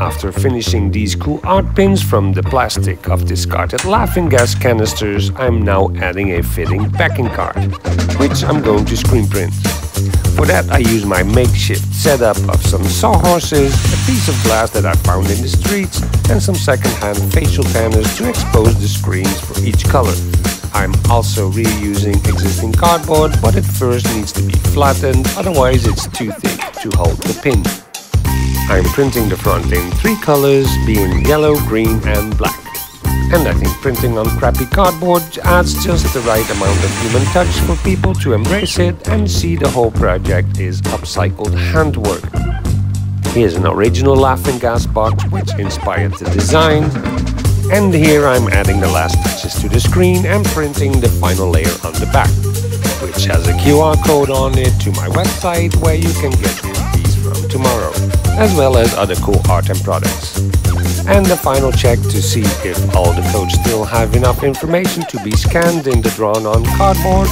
After finishing these cool art pins from the plastic of discarded laughing gas canisters, I'm now adding a fitting packing card, which I'm going to screen print. For that I use my makeshift setup of some sawhorses, a piece of glass that I found in the streets, and some second-hand facial tanners to expose the screens for each color. I'm also reusing existing cardboard, but it first needs to be flattened, otherwise it's too thick to hold the pin. I'm printing the front in three colors, being yellow, green and black. And I think printing on crappy cardboard adds just the right amount of human touch for people to embrace it and see the whole project is upcycled handwork. Here's an original laughing gas box which inspired the design. And here I'm adding the last touches to the screen and printing the final layer on the back, which has a QR code on it to my website where you can get this piece from tomorrow, as well as other cool art and products. And the final check to see if all the codes still have enough information to be scanned in the drawn-on cardboard